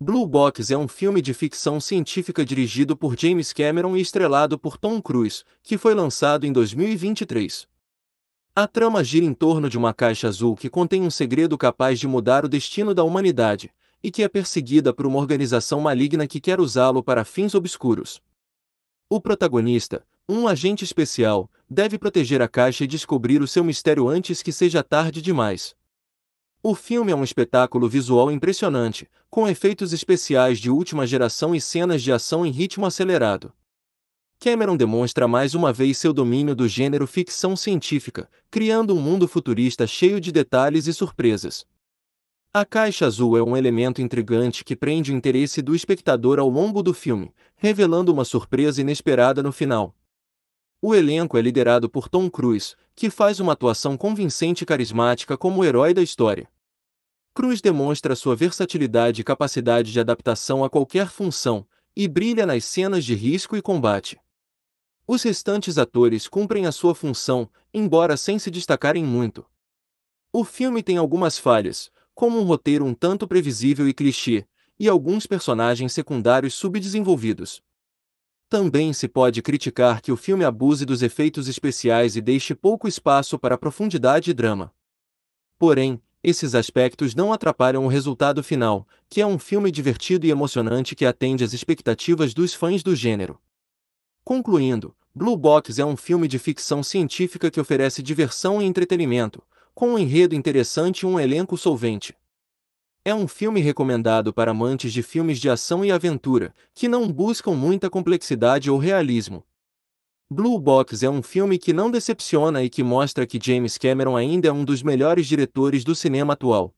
Blue Box é um filme de ficção científica dirigido por James Cameron e estrelado por Tom Cruise, que foi lançado em 2023. A trama gira em torno de uma caixa azul que contém um segredo capaz de mudar o destino da humanidade, e que é perseguida por uma organização maligna que quer usá-lo para fins obscuros. O protagonista, um agente especial, deve proteger a caixa e descobrir o seu mistério antes que seja tarde demais. O filme é um espetáculo visual impressionante, com efeitos especiais de última geração e cenas de ação em ritmo acelerado. Cameron demonstra mais uma vez seu domínio do gênero ficção científica, criando um mundo futurista cheio de detalhes e surpresas. A caixa azul é um elemento intrigante que prende o interesse do espectador ao longo do filme, revelando uma surpresa inesperada no final. O elenco é liderado por Tom Cruise, que faz uma atuação convincente e carismática como o herói da história. Cruise demonstra sua versatilidade e capacidade de adaptação a qualquer função, e brilha nas cenas de risco e combate. Os restantes atores cumprem a sua função, embora sem se destacarem muito. O filme tem algumas falhas, como um roteiro um tanto previsível e clichê, e alguns personagens secundários subdesenvolvidos. Também se pode criticar que o filme abuse dos efeitos especiais e deixe pouco espaço para profundidade e drama. Porém, esses aspectos não atrapalham o resultado final, que é um filme divertido e emocionante que atende às expectativas dos fãs do gênero. Concluindo, Blue Box é um filme de ficção científica que oferece diversão e entretenimento, com um enredo interessante e um elenco solvente. É um filme recomendado para amantes de filmes de ação e aventura, que não buscam muita complexidade ou realismo. Blue Box é um filme que não decepciona e que mostra que James Cameron ainda é um dos melhores diretores do cinema atual.